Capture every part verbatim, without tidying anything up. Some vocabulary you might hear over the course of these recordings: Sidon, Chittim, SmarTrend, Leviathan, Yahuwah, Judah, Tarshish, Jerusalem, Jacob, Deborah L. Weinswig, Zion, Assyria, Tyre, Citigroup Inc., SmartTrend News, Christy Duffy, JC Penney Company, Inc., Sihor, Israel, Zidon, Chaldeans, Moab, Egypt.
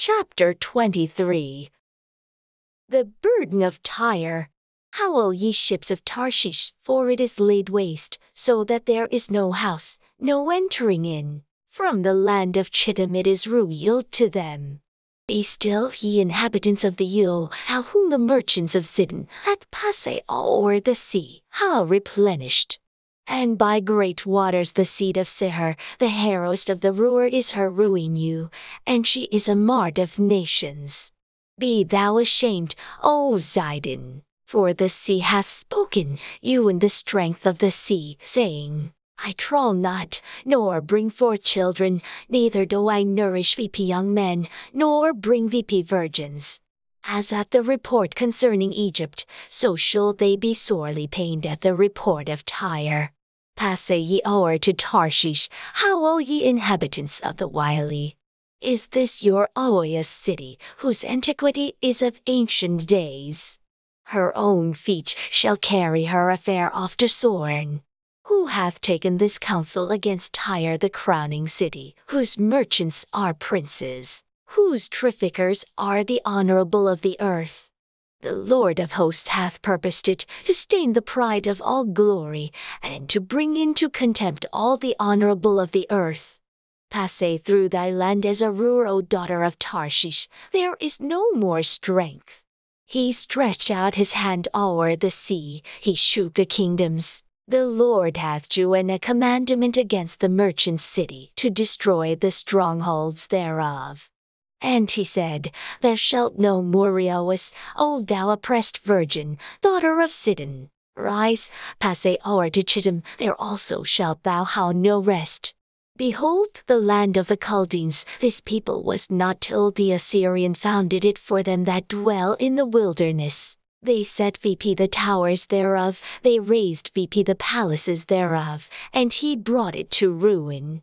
Chapter twenty-three. The burden of Tyre. Howl, ye ships of Tarshish, for it is laid waste, so that there is no house, no entering in. From the land of Chittim it is revealed to them. Be still, ye inhabitants of the Yule, how whom the merchants of Zidon, at Passé o'er the sea, how replenished. And by great waters the seed of Sihor, the harrowest of the ruler, is her ruin you, and she is a mart of nations. Be thou ashamed, O Zidon, for the sea hath spoken, you in the strength of the sea, saying, I trawl not, nor bring forth children, neither do I nourish weepy young men, nor bring weepy virgins. As at the report concerning Egypt, so shall they be sorely pained at the report of Tyre. Pass ye o'er to Tarshish, howl, ye inhabitants of the wily. Is this your Aoias city, whose antiquity is of ancient days? Her own feet shall carry her affair off to Sorn. Who hath taken this counsel against Tyre, the crowning city, whose merchants are princes, whose traffickers are the honorable of the earth? The Lord of hosts hath purposed it, to stain the pride of all glory, and to bring into contempt all the honorable of the earth. Pass through thy land as a ruler, O daughter of Tarshish, there is no more strength. He stretched out his hand o'er the sea, he shook the kingdoms. The Lord hath given a commandment against the merchant city, to destroy the strongholds thereof. And he said, Thou shalt no more rejoice, O thou oppressed virgin, daughter of Sidon. Rise, pass o'er to Chittim, there also shalt thou have no rest. Behold, the land of the Chaldeans, this people was not till the Assyrian founded it for them that dwell in the wilderness. They set Vp the towers thereof, they raised Vp the palaces thereof, and he brought it to ruin.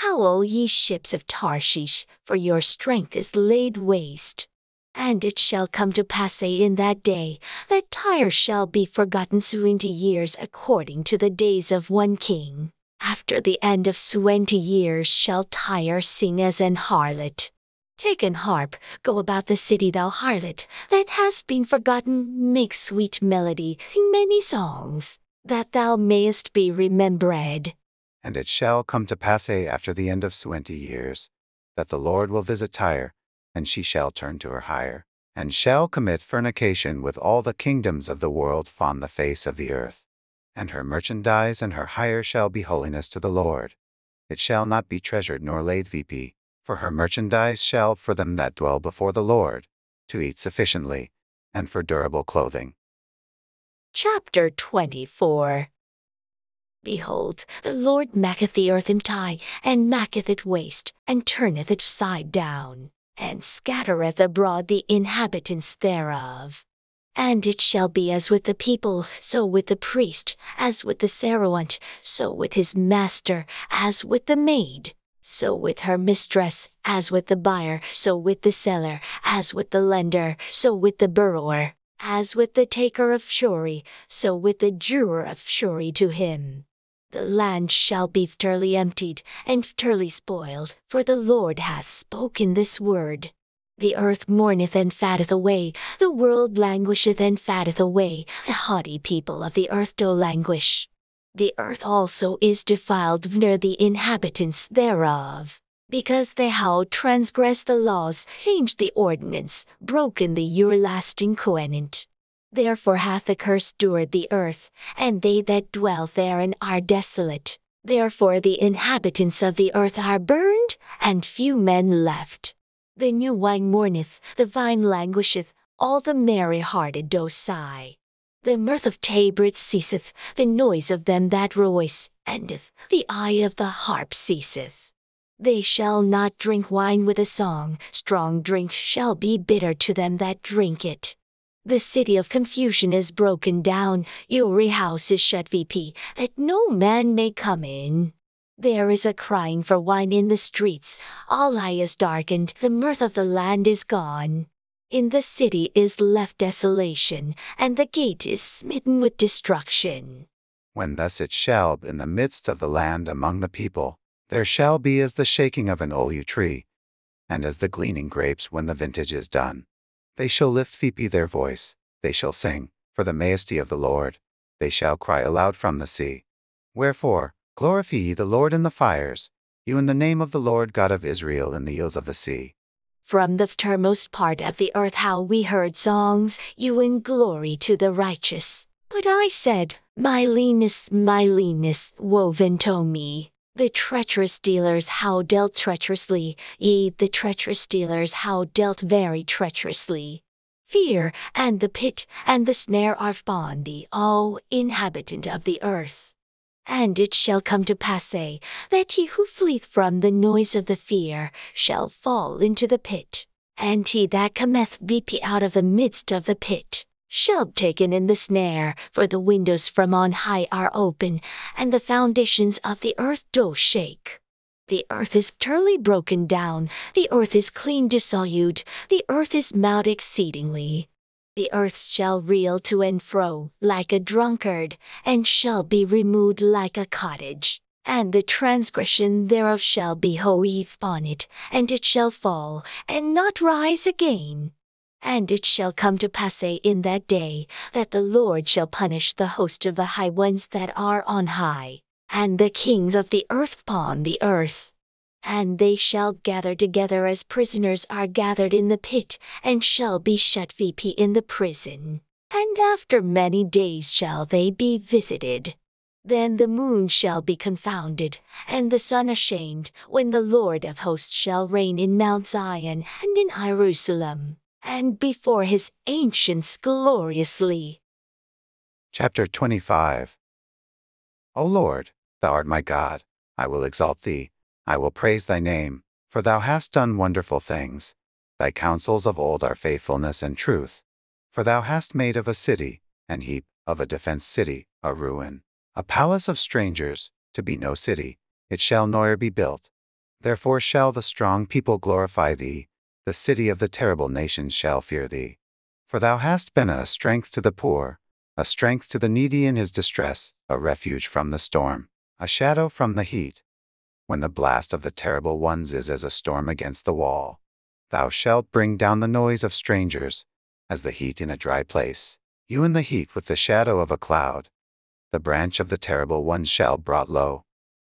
Howl, ye ships of Tarshish, for your strength is laid waste. And it shall come to pass in that day, that Tyre shall be forgotten twenty years according to the days of one king. After the end of twenty years shall Tyre sing as an harlot. Take an harp, go about the city, thou harlot, that hast been forgotten, make sweet melody, sing many songs, that thou mayest be remembered. And it shall come to pass after the end of twenty years, that the Lord will visit Tyre, and she shall turn to her hire, and shall commit fornication with all the kingdoms of the world upon the face of the earth. And her merchandise and her hire shall be holiness to the Lord. It shall not be treasured nor laid vp, for her merchandise shall for them that dwell before the Lord, to eat sufficiently, and for durable clothing. Chapter twenty-four. Behold, the Lord maketh the earth empty, and maketh it waste, and turneth it side down, and scattereth abroad the inhabitants thereof. And it shall be as with the people, so with the priest, as with the servant, so with his master, as with the maid, so with her mistress, as with the buyer, so with the seller, as with the lender, so with the borrower, as with the taker of surety, so with the juror of surety to him. The land shall be utterly emptied, and utterly spoiled, for the Lord hath spoken this word. The earth mourneth and fatteth away, the world languisheth and fatteth away, the haughty people of the earth do languish. The earth also is defiled near the inhabitants thereof, because they have transgressed the laws, changed the ordinance, broken the everlasting covenant. Therefore hath the curse endured the earth, and they that dwell therein are desolate. Therefore the inhabitants of the earth are burned, and few men left. The new wine mourneth, the vine languisheth, all the merry-hearted do sigh. The mirth of tabrets ceaseth, the noise of them that rejoice endeth, the eye of the harp ceaseth. They shall not drink wine with a song, strong drink shall be bitter to them that drink it. The city of confusion is broken down, your house is shut vp, that no man may come in. There is a crying for wine in the streets, all eye is darkened, the mirth of the land is gone. In the city is left desolation, and the gate is smitten with destruction. When thus it shall in the midst of the land among the people, there shall be as the shaking of an olue tree, and as the gleaning grapes when the vintage is done. They shall lift Phoebe their voice, they shall sing, for the majesty of the Lord. They shall cry aloud from the sea. Wherefore, glorify ye the Lord in the fires, you in the name of the Lord God of Israel in the ills of the sea. From the topmost part of the earth how we heard songs, you in glory to the righteous. But I said, My leanness, my leanness, woven to me. The treacherous dealers how dealt treacherously, ye the treacherous dealers how dealt very treacherously. Fear, and the pit, and the snare are upon thee, O inhabitant of the earth. And it shall come to pass that he who fleeth from the noise of the fear shall fall into the pit, and he that cometh leaping out of the midst of the pit shall be taken in the snare, for the windows from on high are open, and the foundations of the earth do shake. The earth is utterly broken down, the earth is clean dissolute, the earth is mowed exceedingly. The earth shall reel to and fro like a drunkard, and shall be removed like a cottage. And the transgression thereof shall be heavy upon it, and it shall fall, and not rise again. And it shall come to pass in that day, that the Lord shall punish the host of the high ones that are on high, and the kings of the earth upon the earth. And they shall gather together as prisoners are gathered in the pit, and shall be shut up in the prison. And after many days shall they be visited. Then the moon shall be confounded, and the sun ashamed, when the Lord of hosts shall reign in Mount Zion and in Jerusalem, and before his ancients gloriously. Chapter twenty-five. O Lord, thou art my God, I will exalt thee, I will praise thy name, for thou hast done wonderful things. Thy counsels of old are faithfulness and truth. For thou hast made of a city, an heap, of a defenced city, a ruin, a palace of strangers, to be no city, it shall nor be built. Therefore shall the strong people glorify thee, the city of the terrible nations shall fear thee. For thou hast been a strength to the poor, a strength to the needy in his distress, a refuge from the storm, a shadow from the heat. When the blast of the terrible ones is as a storm against the wall, thou shalt bring down the noise of strangers, as the heat in a dry place, you in the heat with the shadow of a cloud. The branch of the terrible ones shall brought low.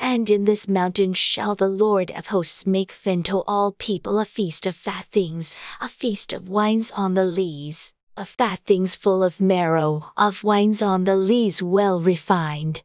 And in this mountain shall the Lord of hosts make unto all people a feast of fat things, a feast of wines on the lees, of fat things full of marrow, of wines on the lees well refined.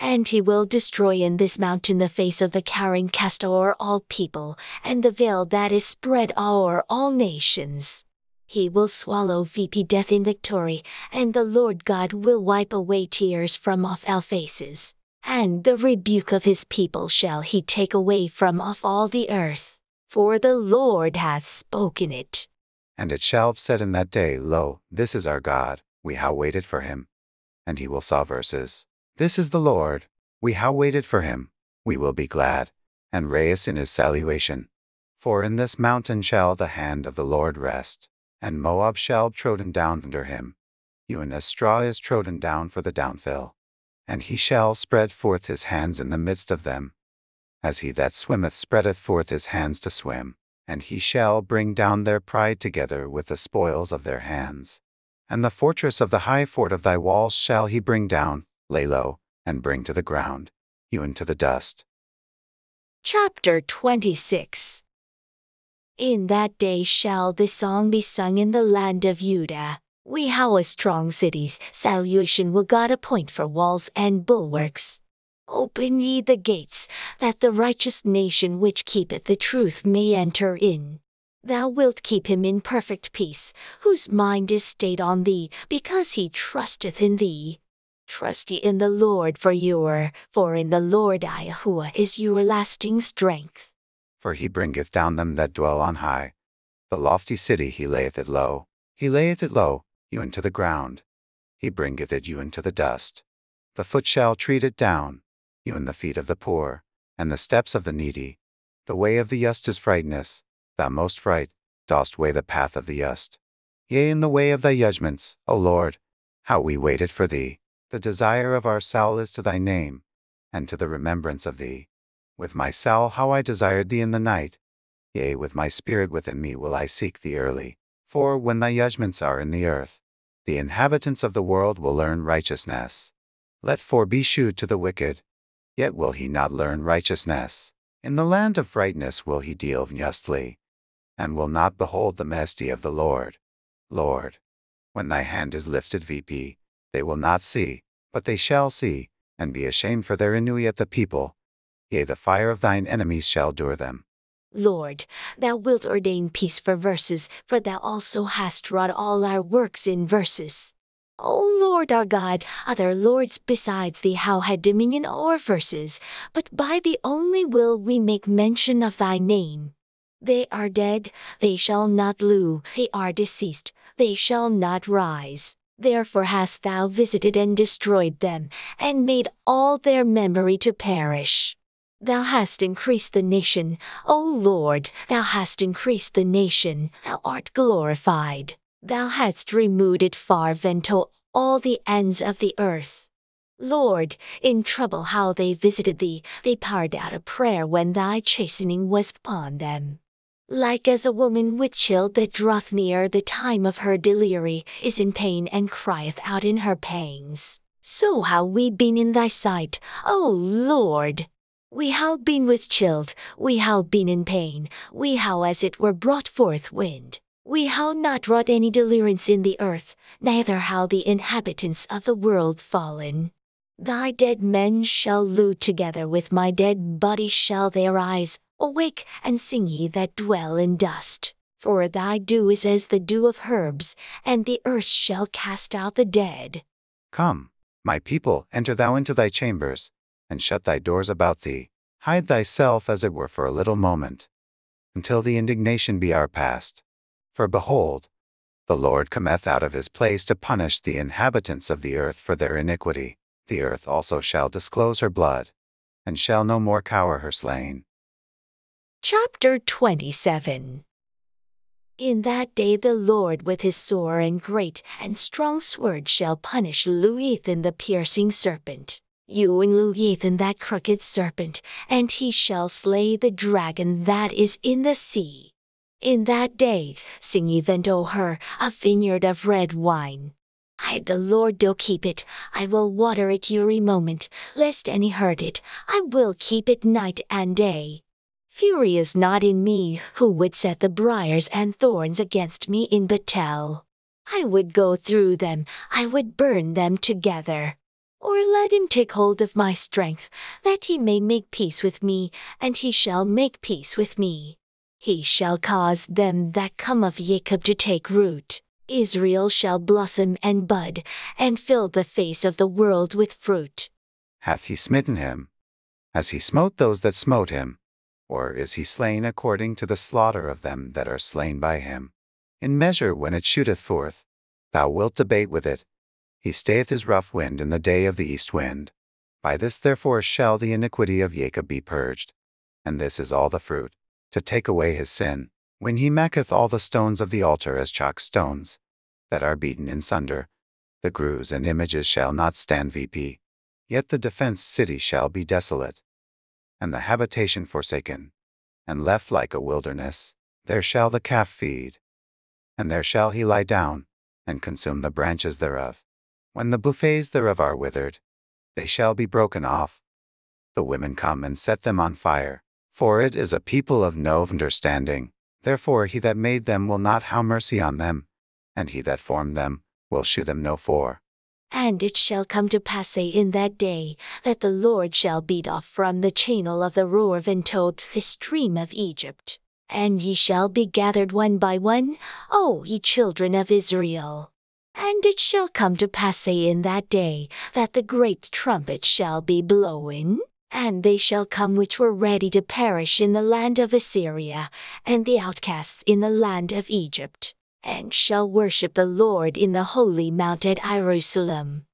And he will destroy in this mountain the face of the cowering cast o'er all people, and the veil that is spread o'er all nations. He will swallow up death in victory, and the Lord God will wipe away tears from off all faces. And the rebuke of his people shall he take away from off all the earth, for the Lord hath spoken it. And it shall be said in that day, Lo, this is our God, we have waited for him. And he will saw verses. This is the Lord, we have waited for him, we will be glad, and rejoice in his salvation. For in this mountain shall the hand of the Lord rest, and Moab shall be trodden down under him, even as straw is trodden down for the downfill. And he shall spread forth his hands in the midst of them, as he that swimmeth spreadeth forth his hands to swim. And he shall bring down their pride together with the spoils of their hands. And the fortress of the high fort of thy walls shall he bring down, lay low, and bring to the ground, hewn to the dust. Chapter twenty-six. In that day shall this song be sung in the land of Judah. We how a strong cities, salvation will God appoint for walls and bulwarks. Open ye the gates, that the righteous nation which keepeth the truth may enter in. Thou wilt keep him in perfect peace, whose mind is stayed on thee, because he trusteth in thee. Trust ye in the Lord for your, for in the Lord Yahuwah is your lasting strength. For he bringeth down them that dwell on high. The lofty city he layeth it low, he layeth it low, even to the ground. He bringeth it even to the dust. The foot shall tread it down. Even the feet of the poor, and the steps of the needy. The way of the just is frightness, thou most fright, dost weigh the path of the just. Yea, in the way of thy judgments, O Lord, how we waited for thee. The desire of our soul is to thy name, and to the remembrance of thee. With my soul how I desired thee in the night. Yea, with my spirit within me will I seek thee early. For when thy judgments are in the earth, the inhabitants of the world will learn righteousness. Let for be shewed to the wicked, yet will he not learn righteousness. In the land of rightness will he deal justly, and will not behold the majesty of the Lord. Lord, when thy hand is lifted up, they will not see, but they shall see, and be ashamed for their ennui at the people. Yea, the fire of thine enemies shall dure them. Lord, thou wilt ordain peace for verses, for thou also hast wrought all our works in verses. O Lord our God, other lords besides thee how had dominion o'er verses, but by thee only will we make mention of thy name. They are dead, they shall not live; they are deceased, they shall not rise. Therefore hast thou visited and destroyed them, and made all their memory to perish. Thou hast increased the nation, O Lord, thou hast increased the nation, thou art glorified. Thou hadst removed it far unto all the ends of the earth. Lord, in trouble how they visited thee, they poured out a prayer when thy chastening was upon them. Like as a woman with child that draweth near the time of her delivery, is in pain and crieth out in her pangs, so have we been in thy sight, O Lord. We have been with child, we have been in pain, we have as it were brought forth wind. We have not wrought any deliverance in the earth, neither have the inhabitants of the world fallen. Thy dead men shall live together, with my dead body shall they arise. Awake, and sing ye that dwell in dust. For thy dew is as the dew of herbs, and the earth shall cast out the dead. Come, my people, enter thou into thy chambers, and shut thy doors about thee. Hide thyself as it were for a little moment, until the indignation be o'erpast. For behold, the Lord cometh out of his place to punish the inhabitants of the earth for their iniquity. The earth also shall disclose her blood, and shall no more cower her slain. Chapter twenty-seven. In that day the Lord with his sore and great and strong sword shall punish Leviathan the piercing serpent, you and Leviathan that crooked serpent, and he shall slay the dragon that is in the sea. In that day sing ye then to her a vineyard of red wine. I the Lord do keep it, I will water it every moment, lest any hurt it, I will keep it night and day. Fury is not in me, who would set the briars and thorns against me in battle. I would go through them, I would burn them together. Or let him take hold of my strength, that he may make peace with me, and he shall make peace with me. He shall cause them that come of Jacob to take root. Israel shall blossom and bud, and fill the face of the world with fruit. Hath he smitten him, as he smote those that smote him? Or is he slain according to the slaughter of them that are slain by him? In measure when it shooteth forth, thou wilt debate with it. He stayeth his rough wind in the day of the east wind. By this therefore shall the iniquity of Jacob be purged. And this is all the fruit, to take away his sin, when he maketh all the stones of the altar as chalk stones, that are beaten in sunder. The groves and images shall not stand up, yet the defenced city shall be desolate, and the habitation forsaken, and left like a wilderness. There shall the calf feed, and there shall he lie down, and consume the branches thereof. When the buffets thereof are withered, they shall be broken off. The women come and set them on fire, for it is a people of no understanding. Therefore he that made them will not have mercy on them, and he that formed them will shew them no for. And it shall come to pass in that day, that the Lord shall beat off from the channel of the Ruhr unto the stream of Egypt. And ye shall be gathered one by one, O ye children of Israel. And it shall come to pass in that day, that the great trumpet shall be blown, and they shall come which were ready to perish in the land of Assyria, and the outcasts in the land of Egypt, and shall worship the Lord in the holy mount at Jerusalem.